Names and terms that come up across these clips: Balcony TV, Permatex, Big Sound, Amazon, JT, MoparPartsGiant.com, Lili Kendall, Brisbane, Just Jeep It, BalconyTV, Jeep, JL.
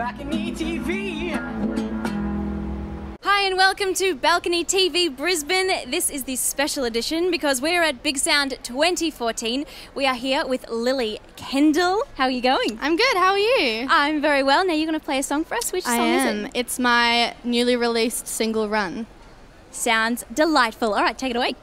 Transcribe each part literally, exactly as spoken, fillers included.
Balcony T V. Hi and welcome to Balcony T V Brisbane. This is the special edition because we're at Big Sound twenty fourteen. We are here with Lili Kendall. How are you going? I'm good. How are you? I'm very well. Now you're going to play a song for us. Which song I am. is it? It's my newly released single, Run. Sounds delightful. All right, take it away.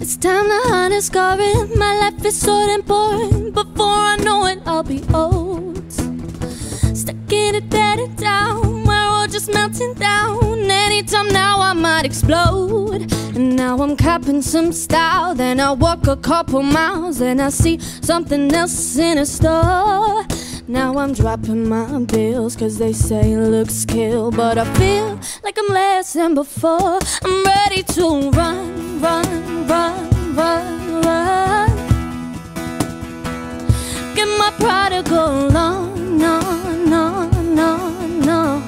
It's time to hunt and scoring. My life is so damn boring. Before I know it, I'll be old. Stuck in a dead and down. My world just melting down. Anytime now I might explode. And now I'm copping some style. Then I walk a couple miles and I see something else in a store. Now I'm dropping my bills, cause they say it looks kill, but I feel like I'm less than before. I'm ready to run, run, run, run, run. Get my prodigal on, on, on, on, on.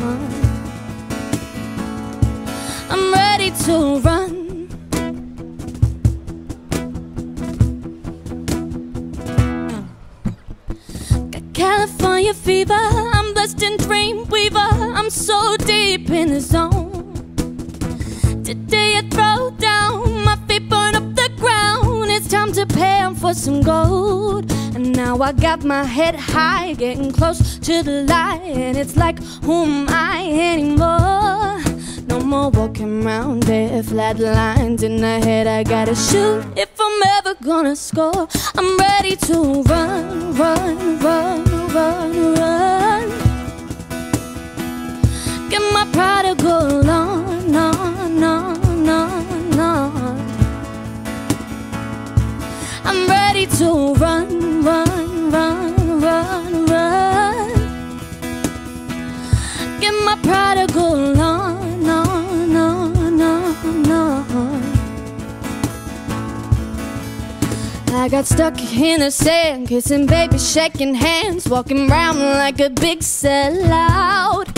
I'm ready to run. California fever, I'm blessed in dream weaver. I'm so deep in the zone. Today I throw down, my feet burn up the ground. It's time to pay 'em for some gold. And now I got my head high, getting close to the light. And it's like, who am I anymore? No more walking around there, flat lines in the head. I gotta shoot if I'm ever gonna score. I'm ready to run, run, run, run, run. Get my prodigal on, on, on, on, on. I'm ready to run, run, run, run, run. Get my prodigal on. I got stuck in the sand, kissing baby, shaking hands, walking round like a big sellout.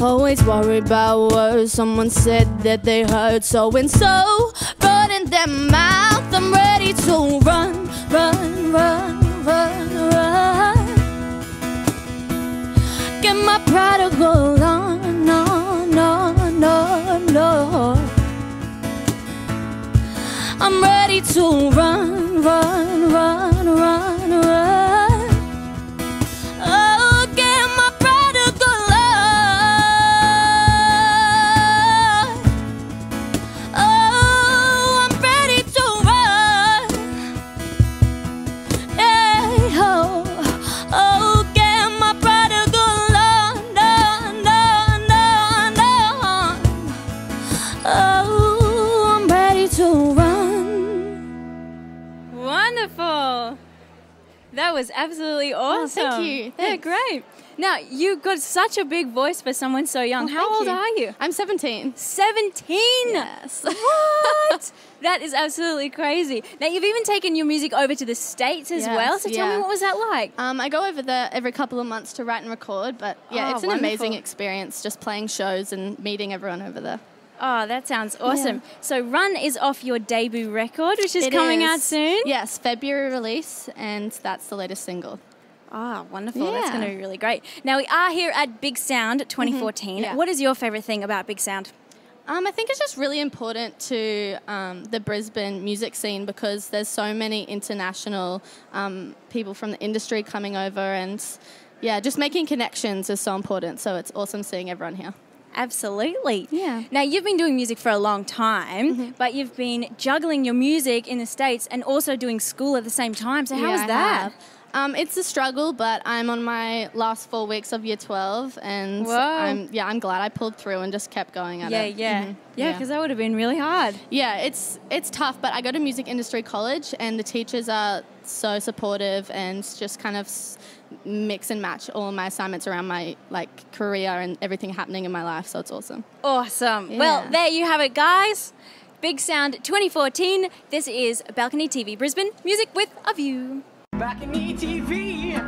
Always worried about words, someone said that they heard so-and-so running their mouth. I'm ready to run, run, run, run, run. Get my prodigal on, on, on, on, on. I'm ready to run. Run, run, run, run. Oh, get my prodigal love. Oh, I'm ready to run. Hey, oh, oh, get my prodigal love. No, no, no, no. Oh, I'm ready to run. Wonderful. That was absolutely awesome. Oh, thank you. Thanks. Yeah, great. Now, you've got such a big voice for someone so young. Oh, How old you. are you? I'm seventeen. seventeen? Yes. What? That is absolutely crazy. Now, you've even taken your music over to the States as yes, well. So yeah. tell me, what was that like? Um, I go over there every couple of months to write and record. But yeah, oh, it's an wonderful. amazing experience just playing shows and meeting everyone over there. Oh, that sounds awesome. Yeah. So Run is off your debut record, which is it coming is. out soon. Yes, February release, and that's the latest single. Oh, wonderful. Yeah. That's going to be really great. Now, we are here at Big Sound twenty fourteen. Mm-hmm. Yeah. What is your favourite thing about Big Sound? Um, I think it's just really important to um, the Brisbane music scene because there's so many international um, people from the industry coming over, and yeah, just making connections is so important. So it's awesome seeing everyone here. Absolutely. Yeah. Now, you've been doing music for a long time, mm-hmm. but you've been juggling your music in the States and also doing school at the same time. So how yeah, is that? Um, it's a struggle, but I'm on my last four weeks of year twelve, and I'm, yeah, I'm glad I pulled through and just kept going at yeah, it. Yeah, mm-hmm. yeah. Yeah, because that would have been really hard. Yeah, it's, it's tough, but I go to music industry college, and the teachers are so supportive and just kind of mix and match all my assignments around my like career and everything happening in my life, so it's awesome. Awesome. Yeah. Well, there you have it, guys. Big Sound twenty fourteen. This is Balcony T V Brisbane, music with a view. Balcony T V.